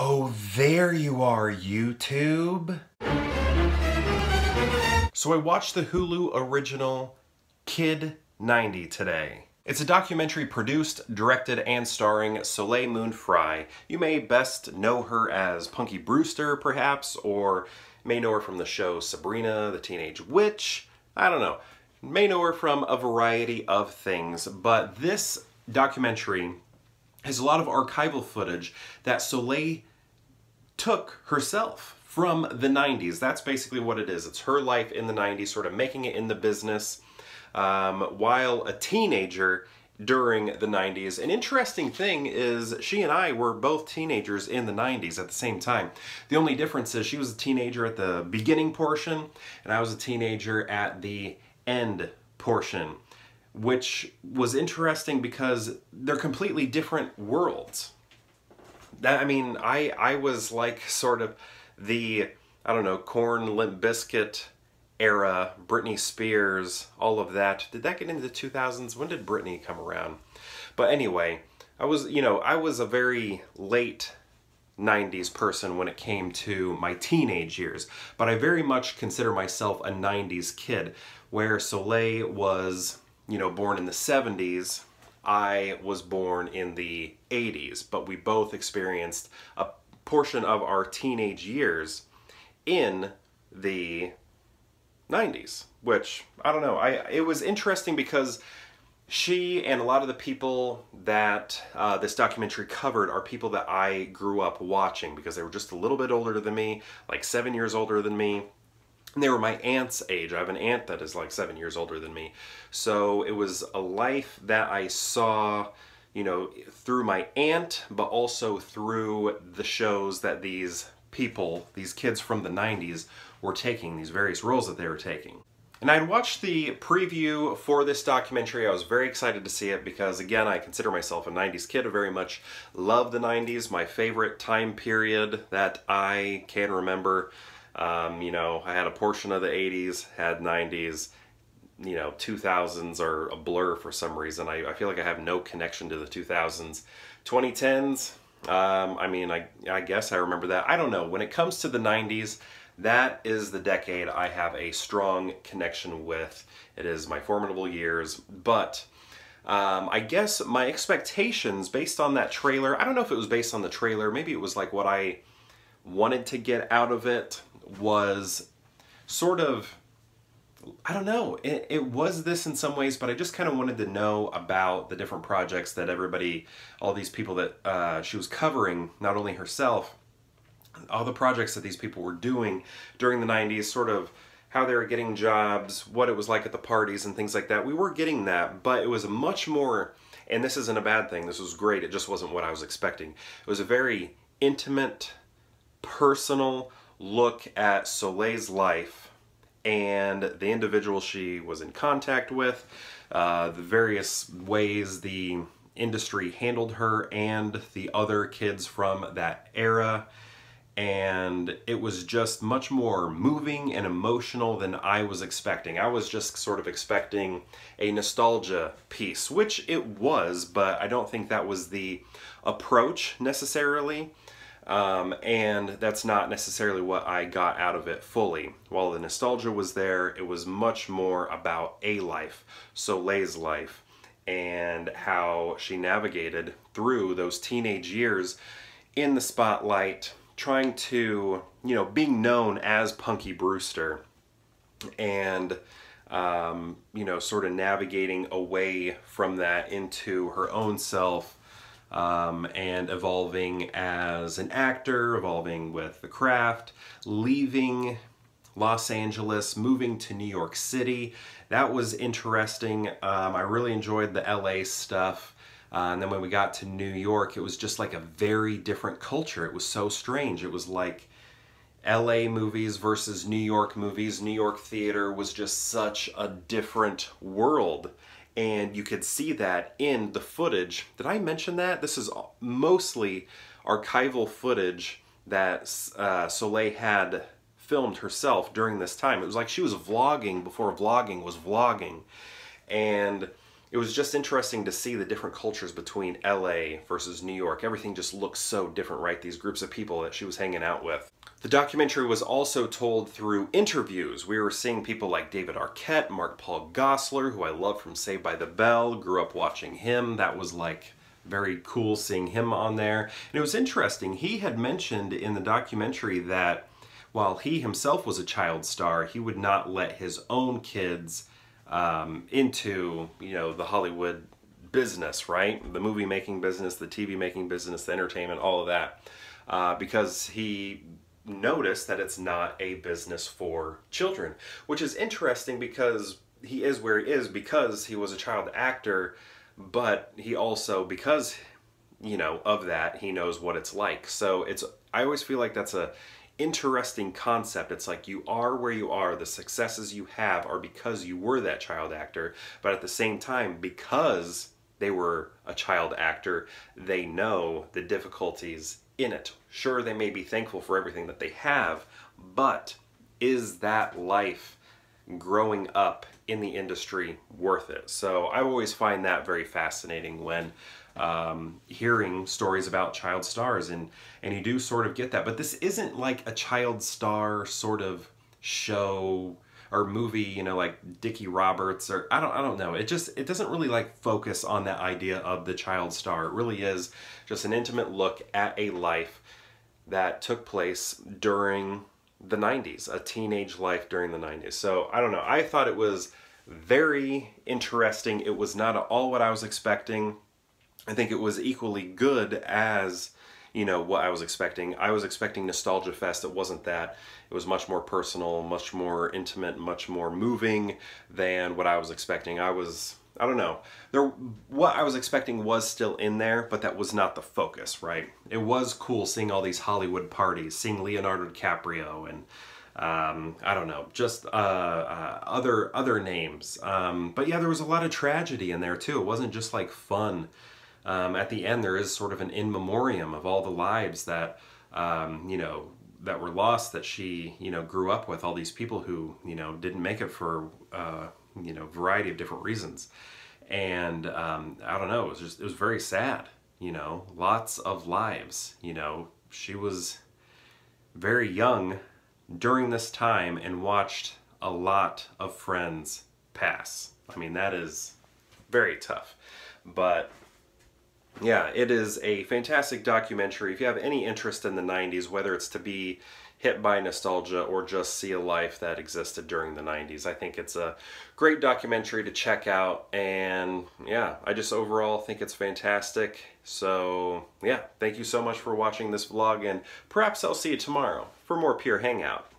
Oh, there you are, YouTube. So I watched the Hulu original Kid 90 today. It's a documentary produced, directed, and starring Soleil Moon Frye. You may best know her as Punky Brewster, perhaps, or may know her from the show Sabrina the Teenage Witch. I don't know. You may know her from a variety of things, but this documentary has a lot of archival footage that Soleil took herself from the 90s. That's basically what it is. It's her life in the 90s, sort of making it in the business while a teenager during the 90s. An interesting thing is she and I were both teenagers in the 90s at the same time. The only difference is she was a teenager at the beginning portion and I was a teenager at the end portion, which was interesting because they're completely different worlds. I mean, I was like sort of the, I don't know, corn, Limp Bizkit era, Britney Spears, all of that. Did that get into the 2000s? When did Britney come around? But anyway, I was, you know, I was a very late 90s person when it came to my teenage years, but I very much consider myself a 90s kid, where Soleil was, you know, born in the 70s. I was born in the 80s, but we both experienced a portion of our teenage years in the 90s, which, I don't know, it was interesting because she and a lot of the people that this documentary covered are people that I grew up watching because they were just a little bit older than me, like 7 years older than me, and they were my aunt's age. I have an aunt that is like 7 years older than me, so it was a life that I saw, you know, through my aunt, but also through the shows that these people, these kids from the 90s, were taking, these various roles that they were taking. And I'd watched the preview for this documentary. I was very excited to see it because, again, I consider myself a 90s kid. I very much love the 90s, my favorite time period that I can remember. You know, I had a portion of the 80s, had 90s, you know, 2000s are a blur for some reason. I feel like I have no connection to the 2000s. 2010s, I mean, I guess I remember that. I don't know. When it comes to the 90s, that is the decade I have a strong connection with. It is my formidable years, but I guess my expectations based on that trailer, I don't know if it was based on the trailer, maybe it was like what I wanted to get out of it, was sort of, I don't know, it was this in some ways, but I just kind of wanted to know about the different projects that everybody, all these people that she was covering, not only herself, all the projects that these people were doing during the 90s, sort of how they were getting jobs, what it was like at the parties and things like that. We were getting that, but it was much more, and this isn't a bad thing, this was great, it just wasn't what I was expecting. It was a very intimate, personal look at Soleil's life and the individual she was in contact with, the various ways the industry handled her and the other kids from that era. And it was just much more moving and emotional than I was expecting. I was just sort of expecting a nostalgia piece, which it was, but I don't think that was the approach necessarily. And that's not necessarily what I got out of it fully. While the nostalgia was there, it was much more about a life, Soleil's life, and how she navigated through those teenage years in the spotlight, trying to, you know, being known as Punky Brewster, and, you know, sort of navigating away from that into her own self, and evolving as an actor, evolving with the craft, leaving Los Angeles, moving to New York City. That was interesting. I really enjoyed the LA stuff. And then when we got to New York, it was just like a very different culture. It was so strange. It was like LA movies versus New York movies. New York theater was just such a different world. And you could see that in the footage. Did I mention that? This is mostly archival footage that Soleil had filmed herself during this time. It was like she was vlogging before vlogging was vlogging. And It was just interesting to see the different cultures between LA versus New York. Everything just looks so different, right? These groups of people that she was hanging out with. The documentary was also told through interviews. We were seeing people like David Arquette, Mark Paul Gosselaar, who I love from Saved by the Bell, grew up watching him. That was like very cool seeing him on there. And it was interesting. He had mentioned in the documentary that while he himself was a child star, he would not let his own kids into, you know, the Hollywood business, right? The movie making business, the TV making business, the entertainment, all of that. Because he noticed that it's not a business for children, which is interesting because he is where he is because he was a child actor, but he also, because, you know, of that, he knows what it's like. So it's, I always feel like that's a interesting concept. It's like you are where you are, the successes you have are because you were that child actor, but at the same time, because they were a child actor, they know the difficulties in it. Sure, they may be thankful for everything that they have, but is that life growing up in the industry worth it? So I always find that very fascinating when hearing stories about child stars, and you do sort of get that. But this isn't like a child star sort of show or movie, you know, like Dickie Roberts or I don't know. It just, it doesn't really like focus on that idea of the child star. It really is just an intimate look at a life that took place during the 90s, a teenage life during the 90s. So I don't know. I thought it was very interesting. It was not at all what I was expecting. I think it was equally good as, you know, what I was expecting. I was expecting Nostalgia Fest. It wasn't that. It was much more personal, much more intimate, much more moving than what I was expecting. I don't know. What I was expecting was still in there, but that was not the focus, right? It was cool seeing all these Hollywood parties, seeing Leonardo DiCaprio and I don't know, just other names. But yeah, there was a lot of tragedy in there too. It wasn't just like fun. At the end, there is sort of an in memoriam of all the lives that, you know, that were lost, that she, you know, grew up with, all these people who, you know, didn't make it for, you know, variety of different reasons. And I don't know, it was just, it was very sad, you know, lots of lives, you know. She was very young during this time and watched a lot of friends pass. I mean, that is very tough, but yeah, it is a fantastic documentary. If you have any interest in the 90s, whether it's to be hit by nostalgia or just see a life that existed during the 90s, I think it's a great documentary to check out. And yeah, I just overall think it's fantastic. So yeah, thank you so much for watching this vlog, and perhaps I'll see you tomorrow for more Pure Hangout.